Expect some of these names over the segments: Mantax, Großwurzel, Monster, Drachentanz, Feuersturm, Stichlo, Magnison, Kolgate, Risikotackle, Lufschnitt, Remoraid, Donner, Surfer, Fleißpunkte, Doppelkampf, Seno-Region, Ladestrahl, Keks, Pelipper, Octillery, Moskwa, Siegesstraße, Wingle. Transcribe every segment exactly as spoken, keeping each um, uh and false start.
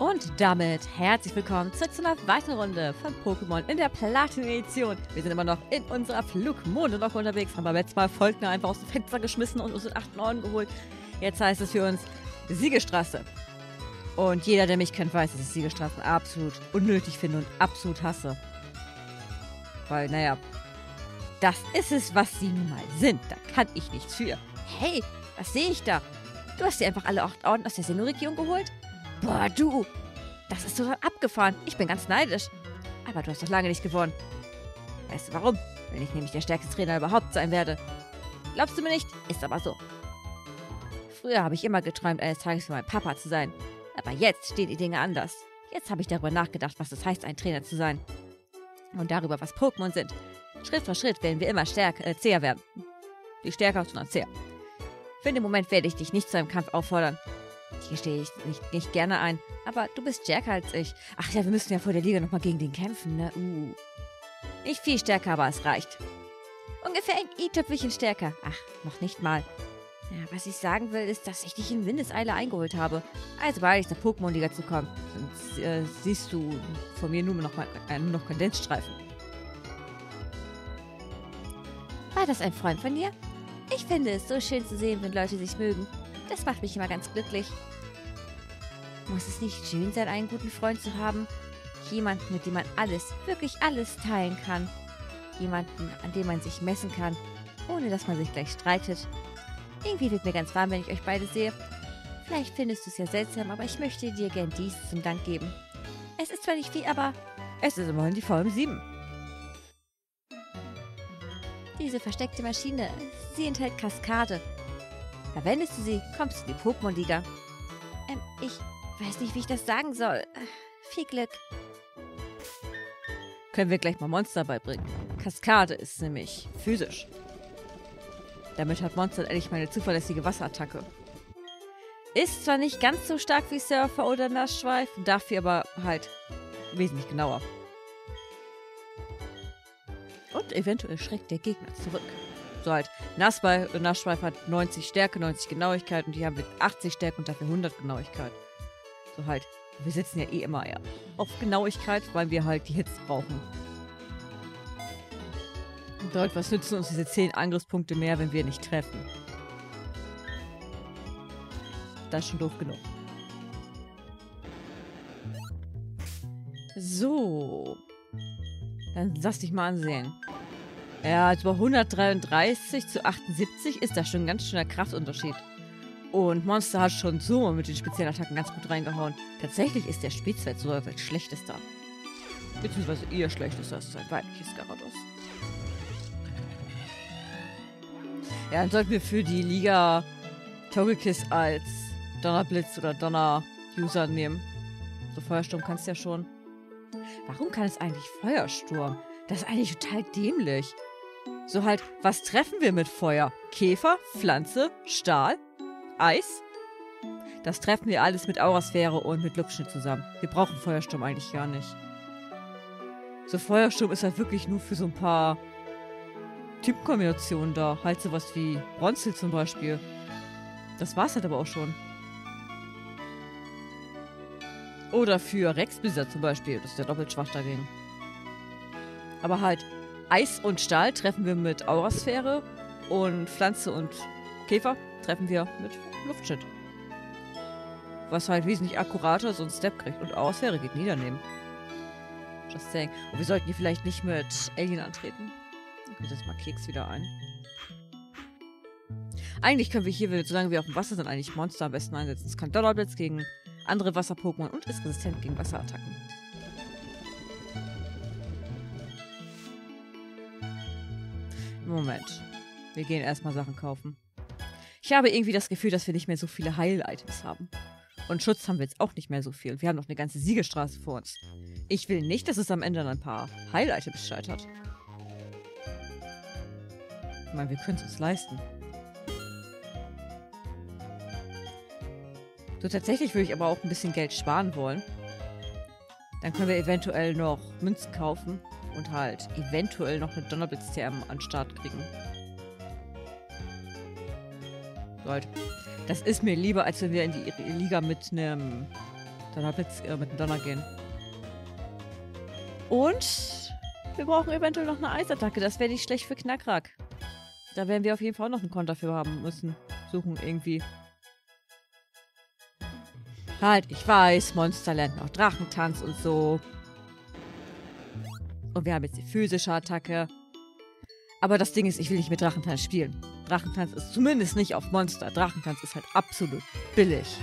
Und damit herzlich willkommen zurück zu einer weiteren Runde von Pokémon in der Platinum-Edition. Wir sind immer noch in unserer Flugmonolocke unterwegs, haben beim letzten Mal Volkner einfach aus dem Fenster geschmissen und uns in acht neun geholt. Jetzt heißt es für uns Siegestrasse. Und jeder, der mich kennt, weiß, dass ich Siegestraßen absolut unnötig finde und absolut hasse. Weil, naja, das ist es, was sie nun mal sind. Da kann ich nichts für. Hey, was sehe ich da? Du hast dir einfach alle acht Orden aus der Seno-Region geholt? Boah, du, das ist total abgefahren. Ich bin ganz neidisch. Aber du hast doch lange nicht gewonnen. Weißt du warum? Wenn ich nämlich der stärkste Trainer überhaupt sein werde. Glaubst du mir nicht? Ist aber so. Früher habe ich immer geträumt, eines Tages für meinen Papa zu sein. Aber jetzt stehen die Dinge anders. Jetzt habe ich darüber nachgedacht, was es heißt, ein Trainer zu sein. Und darüber, was Pokémon sind. Schritt für Schritt werden wir immer stärker, äh, zäher werden. Die stärker, sondern zäher. Für den Moment werde ich dich nicht zu einem Kampf auffordern. Ich gestehe dich nicht, nicht gerne ein, aber du bist stärker als ich. Ach ja, wir müssen ja vor der Liga nochmal gegen den kämpfen, ne? Uh. Nicht viel stärker, aber es reicht. Ungefähr ein i-Tüpfelchen stärker. Ach, noch nicht mal. Ja, was ich sagen will, ist, dass ich dich in Windeseile eingeholt habe. Also beeil dich zur Pokémon-Liga zu kommen. Sonst äh, siehst du von mir nur noch, mal, äh, nur noch Kondensstreifen. War das ein Freund von dir? Ich finde es so schön zu sehen, wenn Leute sich mögen. Das macht mich immer ganz glücklich. Muss es nicht schön sein, einen guten Freund zu haben? Jemanden, mit dem man alles, wirklich alles teilen kann. Jemanden, an dem man sich messen kann, ohne dass man sich gleich streitet. Irgendwie wird mir ganz warm, wenn ich euch beide sehe. Vielleicht findest du es ja seltsam, aber ich möchte dir gern dies zum Dank geben. Es ist zwar nicht viel, aber es ist immerhin die V M sieben. Diese versteckte Maschine, sie enthält Kaskade. Verwendest du sie, kommst du in die Pokémon-Liga. Ähm, ich weiß nicht, wie ich das sagen soll. Viel Glück. Können wir gleich mal Monster beibringen. Kaskade ist nämlich physisch. Damit hat Monster endlich meine zuverlässige Wasserattacke. Ist zwar nicht ganz so stark wie Surfer oder Nassschweif, dafür aber halt wesentlich genauer. Und eventuell schreckt der Gegner zurück. So halt, Nassschweif hat neunzig Stärke, neunzig Genauigkeit und die haben wir achtzig Stärke und dafür hundert Genauigkeit. So halt, wir sitzen ja eh immer ja auf Genauigkeit, weil wir halt die Hits brauchen. Bedeutet, was nützen uns diese zehn Angriffspunkte mehr, wenn wir nicht treffen? Das ist schon doof genug. So. Dann lass dich mal ansehen. Ja, über hundertdreiunddreißig zu achtundsiebzig ist das schon ein ganz schöner Kraftunterschied. Und Monster hat schon so mit den speziellen Attacken ganz gut reingehauen. Tatsächlich ist der Spielzeit sogar als schlechtester. Beziehungsweise ihr schlechtester ist ein weibliches Gyarados. Ja, dann sollten wir für die Liga Togekiss als Donnerblitz oder Donner-User nehmen. So, Feuersturm kannst du ja schon. Warum kann es eigentlich Feuersturm? Das ist eigentlich total dämlich. So halt, was treffen wir mit Feuer? Käfer, Pflanze, Stahl, Eis? Das treffen wir alles mit Aurasphäre und mit Lufschnitt zusammen. Wir brauchen Feuersturm eigentlich gar nicht. So, Feuersturm ist halt wirklich nur für so ein paar Typkombinationen da. Halt sowas wie Bronzel zum Beispiel. Das war's halt aber auch schon. Oder für Rexbesitzer zum Beispiel. Das ist ja doppelt schwach dagegen. Aber halt Eis und Stahl treffen wir mit Aurasphäre und Pflanze und Käfer treffen wir mit Lufschnitt. Was halt wesentlich akkurater so ein Step kriegt. Und Aurasphäre geht nie daneben. Just saying. Und wir sollten hier vielleicht nicht mit Alien antreten. Ich setze mal Keks wieder ein. Eigentlich können wir hier, solange wir auf dem Wasser sind, eigentlich Monster am besten einsetzen. Es kann Donnerblitz gegen andere Wasser-Pokémon und ist resistent gegen Wasserattacken. Moment. Wir gehen erstmal Sachen kaufen. Ich habe irgendwie das Gefühl, dass wir nicht mehr so viele Heil-Items haben. Und Schutz haben wir jetzt auch nicht mehr so viel. Wir haben noch eine ganze Siegestraße vor uns. Ich will nicht, dass es am Ende an ein paar Heil-Items scheitert. Ich meine, wir können es uns leisten. So, tatsächlich würde ich aber auch ein bisschen Geld sparen wollen. Dann können wir eventuell noch Münzen kaufen und halt eventuell noch eine Donnerblitz-T M an den Start kriegen. So halt. Das ist mir lieber, als wenn wir in die Liga mit einem Donnerblitz äh, mit dem Donner gehen. Und wir brauchen eventuell noch eine Eisattacke. Das wäre nicht schlecht für Knackrack. Da werden wir auf jeden Fall noch einen Konter für haben müssen. Suchen irgendwie. Halt, ich weiß, Monster lernt noch Drachentanz und so. Und wir haben jetzt die physische Attacke. Aber das Ding ist, ich will nicht mit Drachentanz spielen. Drachentanz ist zumindest nicht auf Monster. Drachentanz ist halt absolut billig.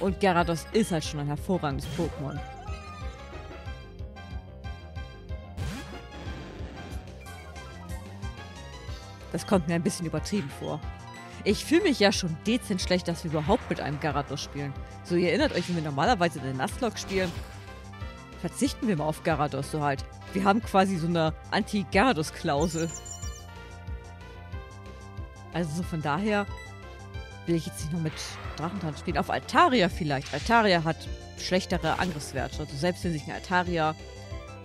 Und Gyarados ist halt schon ein hervorragendes Pokémon. Das kommt mir ein bisschen übertrieben vor. Ich fühle mich ja schon dezent schlecht, dass wir überhaupt mit einem Gyarados spielen. So, ihr erinnert euch, wenn wir normalerweise den Nuzlocke spielen, verzichten wir mal auf Gyarados so halt. Wir haben quasi so eine Anti-Gyarados-Klausel. Also so von daher will ich jetzt nicht nur mit Drachentanz spielen. Auf Altaria vielleicht. Altaria hat schlechtere Angriffswerte. Also selbst wenn sich ein Altaria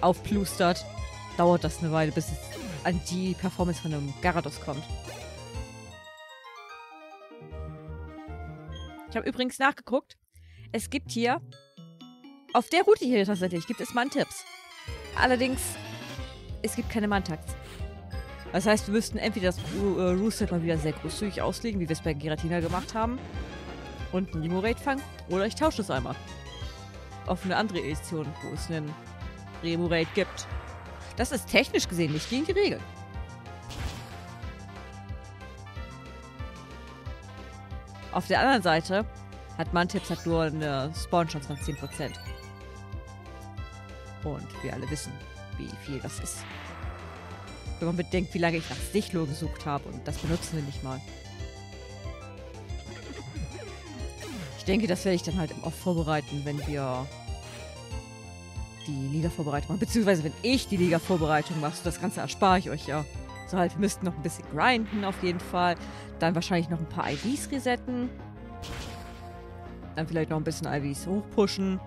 aufplustert, dauert das eine Weile, bis es an die Performance von einem Gyarados kommt. Ich habe übrigens nachgeguckt. Es gibt hier, auf der Route hier tatsächlich, gibt es Mantips. Allerdings, es gibt keine Mantax. Das heißt, wir müssten entweder das Rootset mal wieder sehr großzügig auslegen, wie wir es bei Giratina gemacht haben, und ein Remoraid fangen, oder ich tausche es einmal. Auf eine andere Edition, wo es einen Remoraid gibt. Das ist technisch gesehen nicht gegen die Regeln. Auf der anderen Seite hat Mantips halt nur eine Spawn-Chance von zehn Prozent. Und wir alle wissen, wie viel das ist. Wenn man bedenkt, wie lange ich nach Stichlo gesucht habe, und das benutzen wir nicht mal. Ich denke, das werde ich dann halt auch vorbereiten, wenn wir die Liga-Vorbereitung machen. Beziehungsweise, wenn ich die Liga-Vorbereitung mache, das Ganze erspare ich euch ja. So halt, wir müssten noch ein bisschen grinden auf jeden Fall. Dann wahrscheinlich noch ein paar I Vs resetten. Dann vielleicht noch ein bisschen I Vs hochpushen.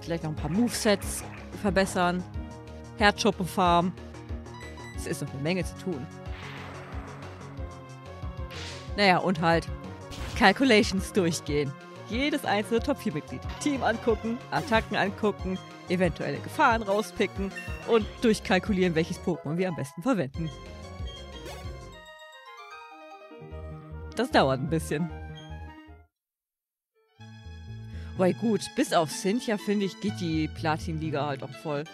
Vielleicht noch ein paar Movesets verbessern. Herzschuppenfarm. Es ist noch eine Menge zu tun. Naja, und halt Calculations durchgehen. Jedes einzelne Top vier Mitglied. Team angucken, Attacken angucken, eventuelle Gefahren rauspicken und durchkalkulieren, welches Pokémon wir am besten verwenden. Das dauert ein bisschen. Weil gut, bis auf Cynthia, finde ich, geht die Platin-Liga halt auch voll.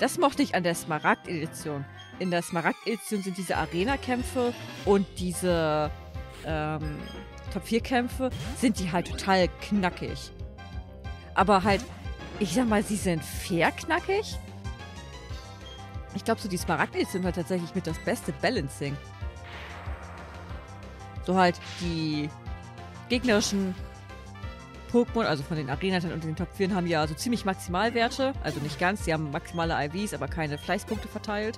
Das mochte ich an der Smaragd-Edition. In der Smaragd-Edition sind diese Arena-Kämpfe und diese Ähm, Top vier Kämpfe, sind die halt total knackig. Aber halt, ich sag mal, sie sind fair knackig. Ich glaube, so die Smaragd-Edition sind halt tatsächlich mit das beste Balancing. So halt die gegnerischen Pokémon, also von den Arenatern und den Top vier haben ja so ziemlich Maximalwerte. Also nicht ganz, sie haben maximale I Vs, aber keine Fleißpunkte verteilt.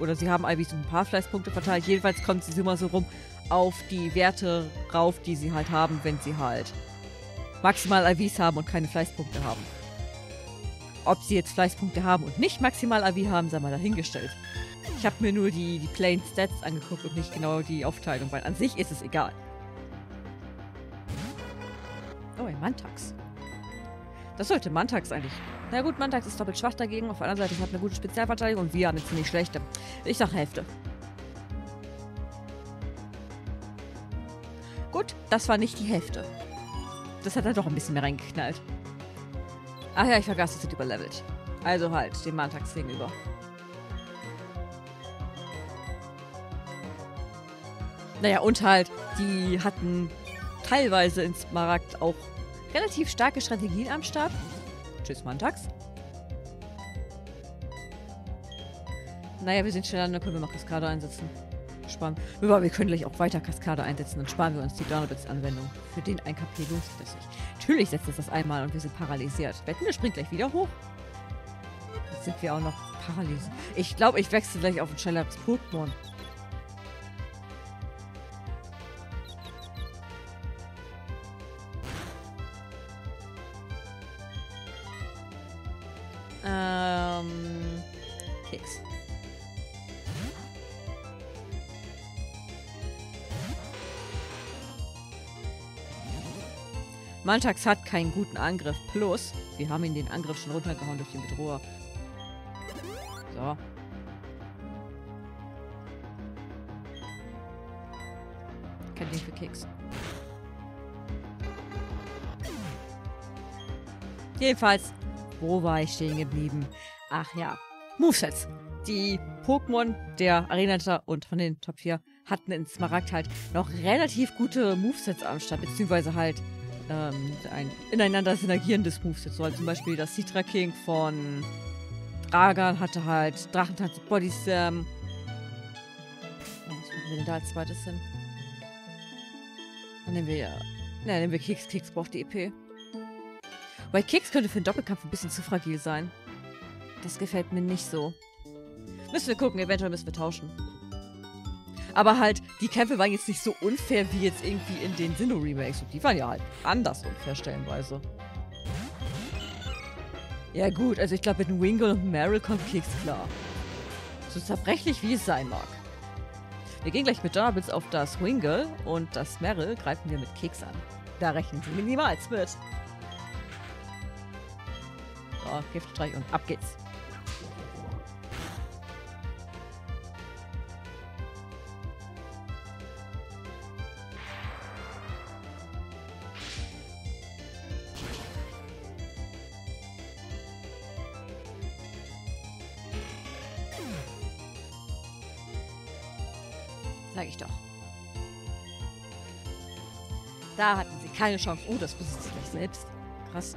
Oder sie haben eigentlich so ein paar Fleißpunkte verteilt. Jedenfalls kommt sie immer so rum auf die Werte rauf, die sie halt haben, wenn sie halt maximal I Vs haben und keine Fleißpunkte haben. Ob sie jetzt Fleißpunkte haben und nicht maximal I V haben, sei mal dahingestellt. Ich habe mir nur die, die plain Stats angeguckt und nicht genau die Aufteilung, weil an sich ist es egal. Oh, ein Mantax. Das sollte Mantax eigentlich. Na gut, Mantax ist doppelt schwach dagegen. Auf der anderen Seite hat eine gute Spezialverteidigung und wir haben eine ziemlich schlechte. Ich sag Hälfte. Gut, das war nicht die Hälfte. Das hat er doch ein bisschen mehr reingeknallt. Ach ja, ich vergaß, das wird überlevelt. Also halt, dem Mantax gegenüber. Naja, und halt, die hatten teilweise in Smaragd auch relativ starke Strategien am Start. Tschüss, Montags. Naja, wir sind schneller, dann können wir mal Kaskade einsetzen. Sparen. Aber wir können gleich auch weiter Kaskade einsetzen, dann sparen wir uns die Donnerblitz-Anwendung. Für den ein K P lohnt sich das nicht. Natürlich setzt es das einmal und wir sind paralysiert. Wetten, der springt gleich wieder hoch. Jetzt sind wir auch noch paralysiert. Ich glaube, ich wechsle gleich auf ein schnelleres Pokémon. Ähm. Keks. Mantax hat keinen guten Angriff. Plus, wir haben ihn den Angriff schon runtergehauen durch den Bedroher. So. Kein Ding für Keks. Jedenfalls, wo war ich stehen geblieben? Ach ja, Movesets. Die Pokémon der Arena und von den Top vier hatten in Smaragd halt noch relativ gute Movesets am Start, beziehungsweise halt ähm, ein ineinander synergierendes Moveset. So halt zum Beispiel das Citra King von Dragan hatte halt Drachentanz und Body Slam. Oh, was machen wir denn da als zweites hin? Dann nehmen wir ja. Nein, nehmen wir Keks. Keks braucht die E P. Weil Keks könnte für einen Doppelkampf ein bisschen zu fragil sein. Das gefällt mir nicht so. Müssen wir gucken, eventuell müssen wir tauschen. Aber halt, die Kämpfe waren jetzt nicht so unfair wie jetzt irgendwie in den Sinnoh-Remakes. Die waren ja halt anders unfair stellenweise. Ja gut, also ich glaube mit Wingle und Meryl kommt Keks klar. So zerbrechlich wie es sein mag. Wir gehen gleich mit Donnerblitz auf das Wingle und das Meryl greifen wir mit Keks an. Da rechnen sie minimals mit. So, Giftstreich und ab geht's. Sag ich doch. Da hatten sie keine Chance. Oh, das wusste sie gleich selbst. Krass.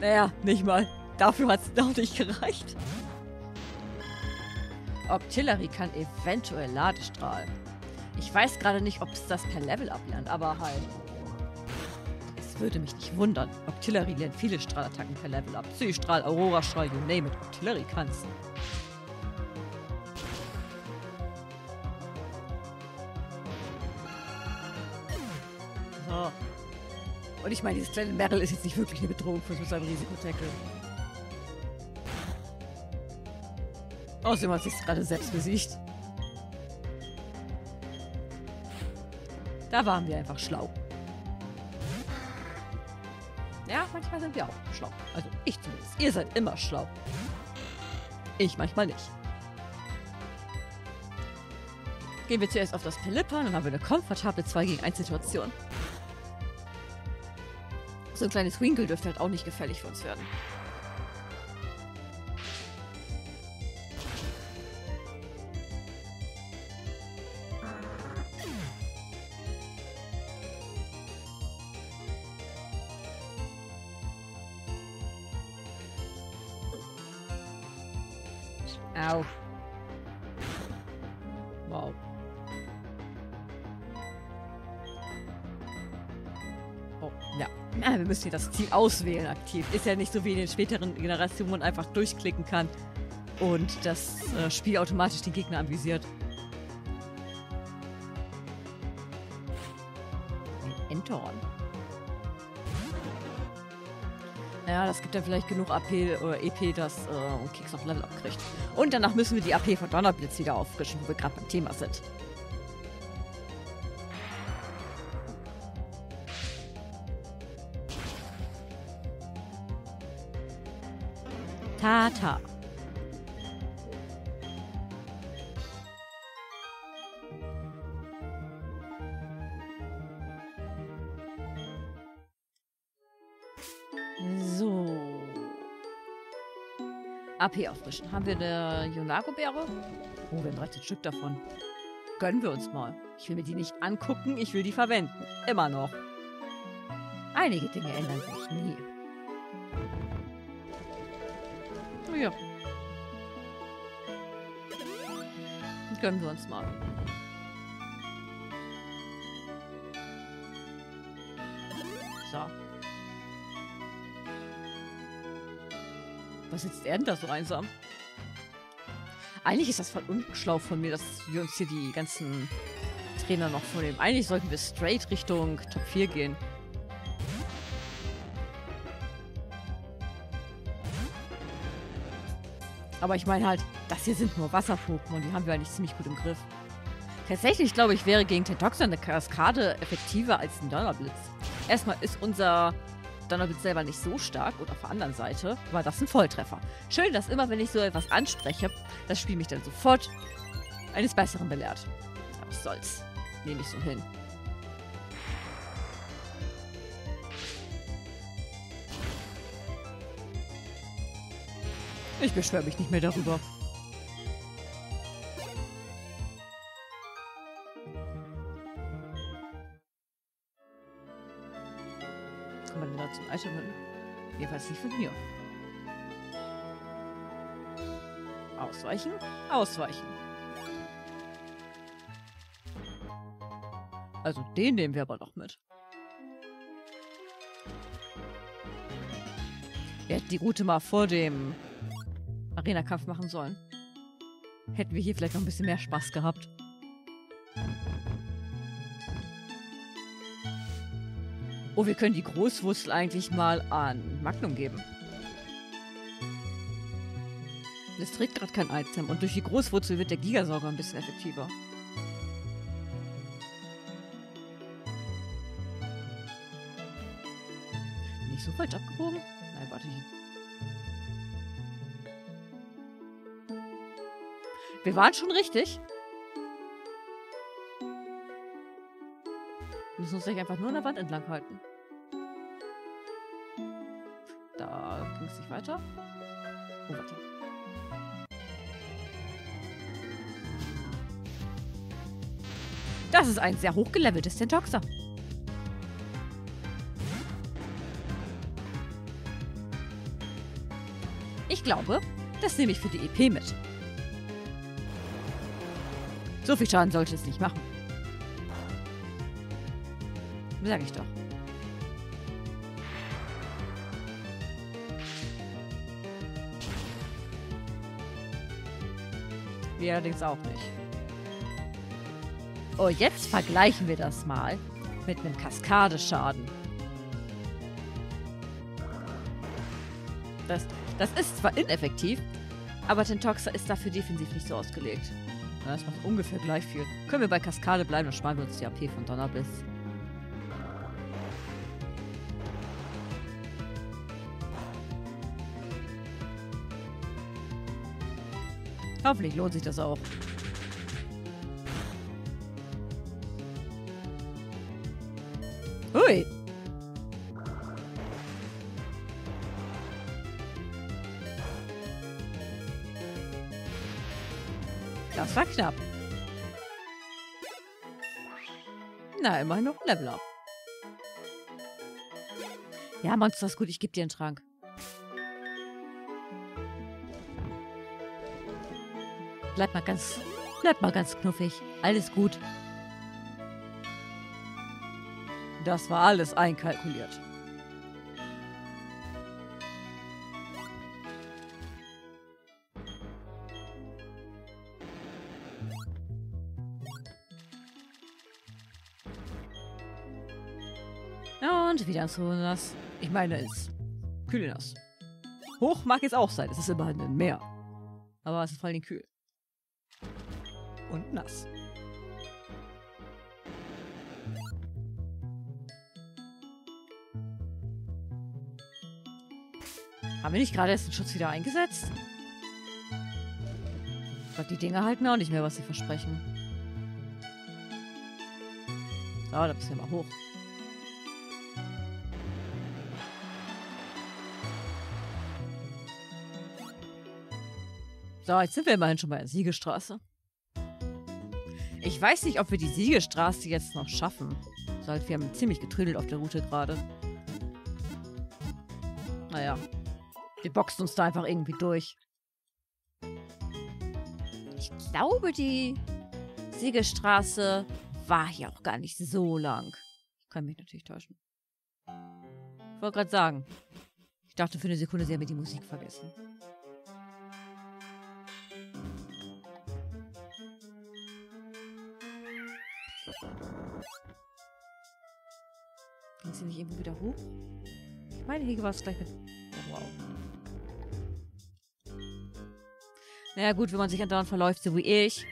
Naja, nicht mal. Dafür hat es noch nicht gereicht. Octillery kann eventuell Ladestrahl. Ich weiß gerade nicht, ob es das per Level ablernt, aber halt. Es würde mich nicht wundern. Octillery lernt viele Strahlattacken per Level ab. Psystrahl, Aurasphäre, you name it. Octillery kann's. Und ich meine, dieses kleine Meryl ist jetzt nicht wirklich eine Bedrohung für uns mit seinem Risikotackle. Außerdem hat sich gerade selbst besiegt. Da waren wir einfach schlau. Ja, manchmal sind wir auch schlau. Also ich zumindest. Ihr seid immer schlau. Ich manchmal nicht. Gehen wir zuerst auf das Pelipper, dann haben wir eine komfortable zwei gegen eins Situation. So ein kleines Wingle dürfte halt auch nicht gefällig für uns werden. Au. Wow. Oh, ja. Ah, wir müssen hier das Ziel auswählen aktiv. Ist ja nicht so wie in den späteren Generationen, wo man einfach durchklicken kann und das äh, Spiel automatisch den Gegner anvisiert. Ein Entorn. Naja, das gibt ja vielleicht genug A P oder E P, dass äh, Keks noch Level abkriegt. Und danach müssen wir die A P von Donnerblitz wieder auffrischen, wo wir gerade beim Thema sind. Tata. So. A P auffrischen. Haben wir eine Yonago-Beere? Oh, wir haben dreizehn Stück davon. Gönnen wir uns mal. Ich will mir die nicht angucken, ich will die verwenden. Immer noch. Einige Dinge ändern sich nie. Ja. Dann gönnen wir uns mal. So. Was sitzt er denn da so einsam? Eigentlich ist das voll unschlau von mir, dass wir uns hier die ganzen Trainer noch vornehmen. Eigentlich sollten wir straight Richtung Top vier gehen. Aber ich meine halt, das hier sind nur Wasser-Pokémon, die haben wir eigentlich ziemlich gut im Griff. Tatsächlich, glaube ich, wäre gegen Tentoxer eine Kaskade effektiver als ein Donnerblitz. Erstmal ist unser Donnerblitz selber nicht so stark und auf der anderen Seite war das ein Volltreffer. Schön, dass immer, wenn ich so etwas anspreche, das Spiel mich dann sofort eines Besseren belehrt. Aber was soll's. Nehme ich so hin. Ich beschwöre mich nicht mehr darüber. Zum Eichhörnchen. Jedenfalls nicht von mir. Ausweichen, ausweichen. Also den nehmen wir aber noch mit. Wir hätten die Route mal vor dem Arena-Kampf machen sollen. Hätten wir hier vielleicht noch ein bisschen mehr Spaß gehabt. Oh, wir können die Großwurzel eigentlich mal an Magnum geben. Das trägt gerade kein Item und durch die Großwurzel wird der Gigasauger ein bisschen effektiver. Bin ich so falsch abgebogen? Nein, warte hier. Wir waren schon richtig. Wir müssen uns gleich einfach nur an der Wand entlang halten. Da ging es nicht weiter. Oh, warte. Das ist ein sehr hochgeleveltes Tentoxer. Ich glaube, das nehme ich für die E P mit. So viel Schaden sollte es nicht machen. Sag ich doch. Wir allerdings auch nicht. Oh, jetzt vergleichen wir das mal mit einem Kaskadeschaden. Das, das ist zwar ineffektiv, aber Tentoxer ist dafür defensiv nicht so ausgelegt. Das macht ungefähr gleich viel. Können wir bei Kaskade bleiben, dann sparen wir uns die A P von Donnerblitz. Hoffentlich lohnt sich das auch. Hui! Das war knapp. Na, immerhin noch ein Level Up. Ja, Monster ist gut, ich gebe dir einen Trank. Bleib mal ganz, bleib mal ganz knuffig. Alles gut. Das war alles einkalkuliert. Und wieder so nass. Ich meine, es kühl nass. Hoch mag es auch sein. Es ist immerhin ein Meer. Aber es ist vor allem kühl. Und nass. Haben wir nicht gerade erst den Schutz wieder eingesetzt? Gott, die Dinger halten auch nicht mehr, was sie versprechen. So, da müssen wir mal hoch. So, jetzt sind wir immerhin schon bei der Siegestraße. Ich weiß nicht, ob wir die Siegestraße jetzt noch schaffen. So, wir haben ziemlich getrödelt auf der Route gerade. Naja. Wir boxen uns da einfach irgendwie durch. Ich glaube, die Siegestraße war hier auch gar nicht so lang. Ich kann mich natürlich täuschen. Ich wollte gerade sagen. Ich dachte für eine Sekunde, sie haben mir die Musik vergessen. Ging sie nicht irgendwo wieder hoch? Ich meine, hier war es gleich mit... Oh, wow. Naja gut, wenn man sich andauernd verläuft, so wie ich,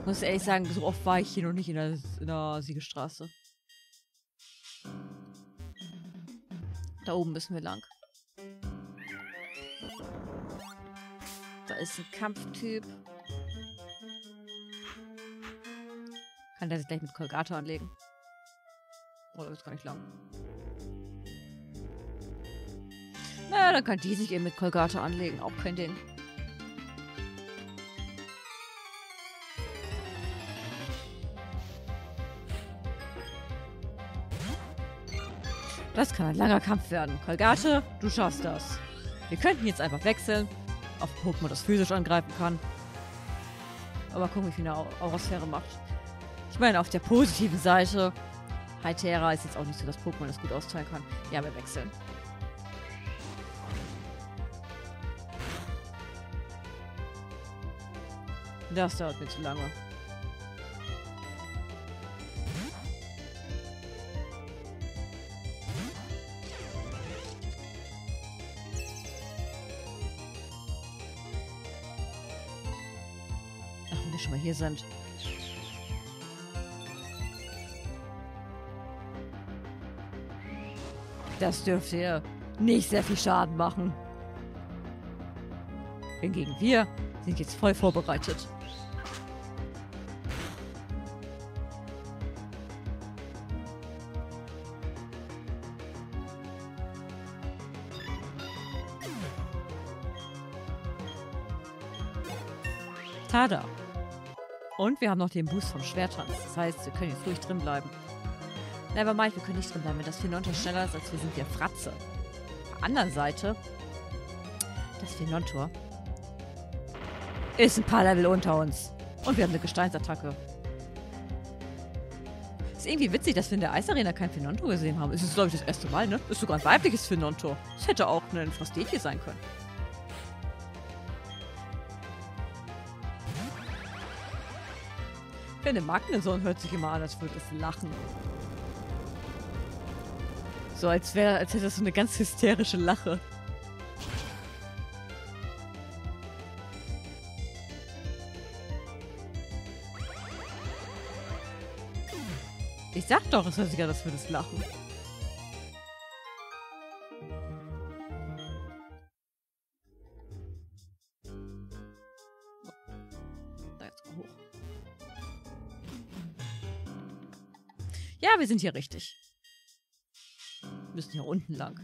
Ich muss ehrlich sagen, so oft war ich hier noch nicht in der, in der Siegestraße. Da oben müssen wir lang. Da ist ein Kampftyp. Kann der sich gleich mit Kolgator anlegen? Oh, da ist gar nicht lang. Naja, dann kann die sich eben mit Kolgator anlegen. Auch kein Ding. Das kann ein langer Kampf werden. Kolgate, du schaffst das. Wir könnten jetzt einfach wechseln. Auf ein Pokémon, das physisch angreifen kann. Aber gucken, wie viel eine Aurasphäre macht. Ich meine, auf der positiven Seite. Hytera ist jetzt auch nicht so das Pokémon, das gut austeilen kann. Ja, wir wechseln. Das dauert mir zu lange. Schon mal hier sind. Das dürfte ihr nicht sehr viel Schaden machen. Hingegen wir sind jetzt voll vorbereitet. Tada! Und wir haben noch den Boost vom Schwerttanz. Das heißt, wir können jetzt ruhig drin bleiben. Nevermind, wir können nicht drin bleiben, wenn das Venonta schneller ist, als wir sind ja Fratze. Auf der anderen Seite, das Venontor ist ein paar Level unter uns. Und wir haben eine Gesteinsattacke. Ist irgendwie witzig, dass wir in der Eisarena kein Venontor gesehen haben. Es ist, glaube ich, das erste Mal, ne? Ist sogar ein weibliches Venontor. Es hätte auch ein Frostetje sein können. Wenn eine Magnison hört sich immer an, als würde es lachen. So, als wäre, als hätte das so eine ganz hysterische Lache. Ich sag doch, es hört sich an, als würde es lachen. Ja, wir sind hier richtig. Wir müssen hier unten lang.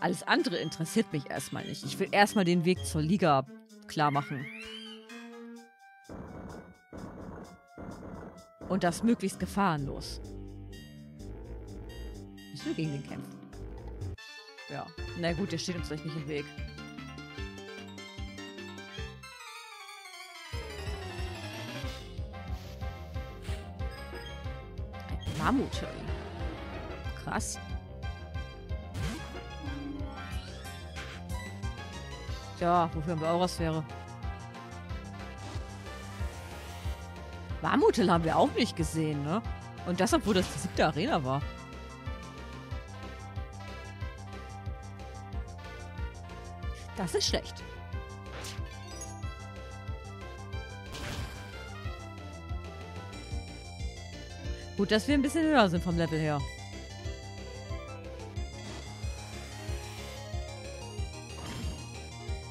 Alles andere interessiert mich erstmal nicht. Ich will erstmal den Weg zur Liga klar machen. Und das möglichst gefahrenlos. Müssen wir gegen den kämpfen? Ja. Na gut, der steht uns gleich nicht im Weg. Mammut. Krass. Ja, wofür haben wir Aurasphäre? Mammutel haben wir auch nicht gesehen, ne? Und das, obwohl das die siebte Arena war. Das ist schlecht. Gut, dass wir ein bisschen höher sind vom Level her.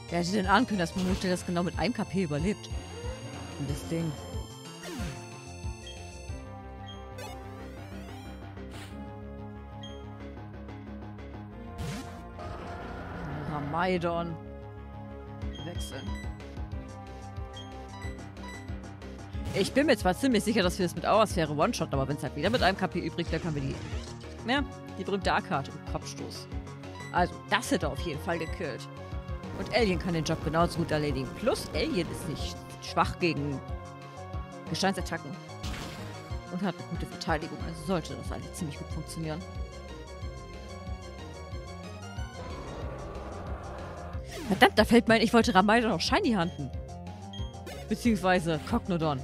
Wer hätte denn ahnen können, dass Monster das genau mit einem K P überlebt? Und das Ding. Ramaidon. Wechseln. Ich bin mir zwar ziemlich sicher, dass wir das mit Aurasphäre one-shotten, aber wenn es halt wieder mit einem K P übrig bleibt, dann können wir die, ja, die berühmte A-Karte mit Kopfstoß. Also, das hätte auf jeden Fall gekillt. Und Alien kann den Job genauso gut erledigen. Plus, Alien ist nicht schwach gegen Gesteinsattacken. Und hat eine gute Verteidigung, also sollte das eigentlich ziemlich gut funktionieren. Verdammt, da fällt mir ein, ich wollte Ramaidon noch Shiny handen. Beziehungsweise Cognodon.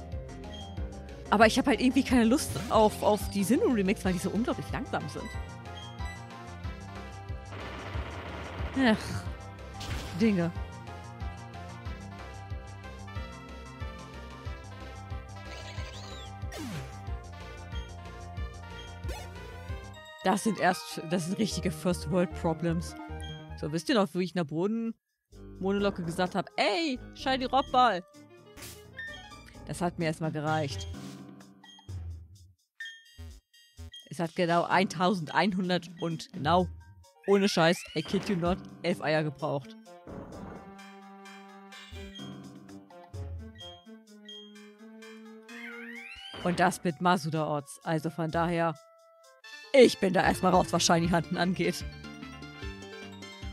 Aber ich habe halt irgendwie keine Lust auf, auf die Sinnoh-Remix, weil die so unglaublich langsam sind. Ach, Dinge. Das sind erst, das sind richtige First-World-Problems. So, wisst ihr noch, wie ich nach Boden-Monolocke gesagt habe, ey, shiny Robball. Das hat mir erstmal gereicht. Es hat genau eintausendeinhundert und genau, ohne Scheiß, I kid you not, elf Eier gebraucht. Und das mit Masuda-Orts. Also von daher, ich bin da erstmal raus, was Shiny Hunten angeht.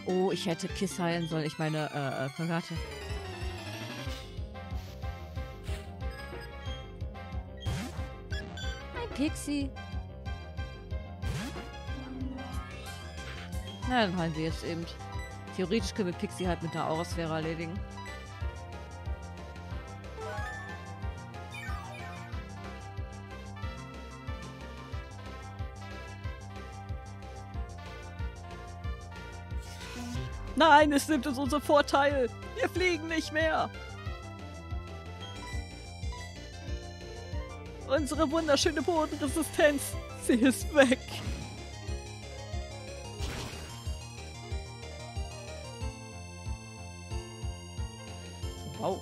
Oh, ich hätte Kiss heilen sollen. Ich meine, äh, äh, Kongate. Ein Pixie. Na, dann heilen wir jetzt eben. Theoretisch können wir Pixie halt mit einer Aurasphäre erledigen. Nein, es nimmt uns unser Vorteil. Wir fliegen nicht mehr. Unsere wunderschöne Bodenresistenz, sie ist weg. Wow.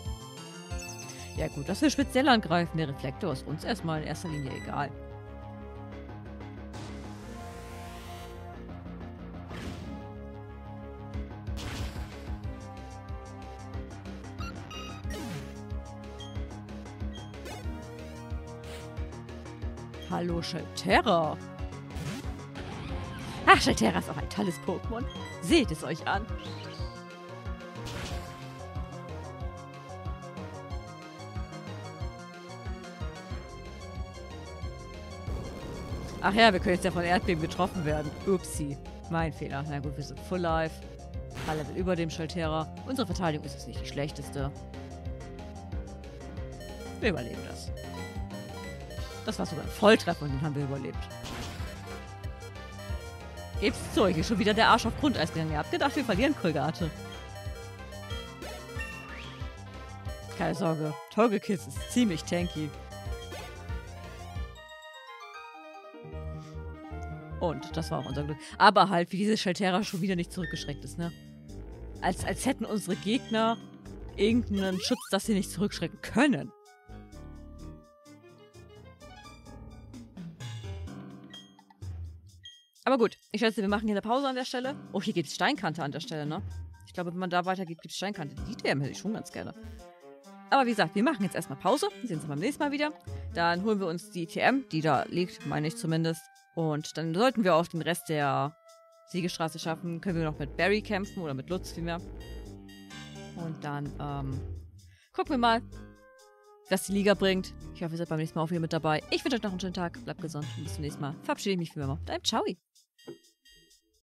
Ja gut, dass wir speziell angreifen. Der Reflektor ist uns erstmal in erster Linie egal. Hallo, Shelterra. Ach, Shelterra ist auch ein tolles Pokémon. Seht es euch an. Ach ja, wir können jetzt ja von Erdbeben getroffen werden. Upsi. Mein Fehler. Na gut, wir sind Full Life. Alle sind über dem Shelterra. Unsere Verteidigung ist jetzt nicht die schlechteste. Wir überleben das. Das war sogar ein Volltreffer und den haben wir überlebt. Geb's zu, hier schon wieder der Arsch auf Grundeis gegangen. Ihr habt gedacht, wir verlieren Kolgate. Keine Sorge, Togekiss ist ziemlich tanky. Und das war auch unser Glück. Aber halt, wie diese Shelterra schon wieder nicht zurückgeschreckt ist, ne? Als, als hätten unsere Gegner irgendeinen Schutz, dass sie nicht zurückschrecken können. Aber gut, ich schätze, wir machen hier eine Pause an der Stelle. Oh, hier gibt es Steinkante an der Stelle, ne? Ich glaube, wenn man da weitergeht, gibt es Steinkante. Die D M hätte ich schon ganz gerne. Aber wie gesagt, wir machen jetzt erstmal Pause. Wir sehen uns beim nächsten Mal wieder. Dann holen wir uns die T M, die da liegt, meine ich zumindest. Und dann sollten wir auch den Rest der Siegestraße schaffen. Können wir noch mit Barry kämpfen oder mit Lutz vielmehr. Und dann, ähm, gucken wir mal, was die Liga bringt. Ich hoffe, ihr seid beim nächsten Mal auch wieder mit dabei. Ich wünsche euch noch einen schönen Tag. Bleibt gesund und bis zum nächsten Mal. Verabschiede ich mich für immer. Dein Ciao.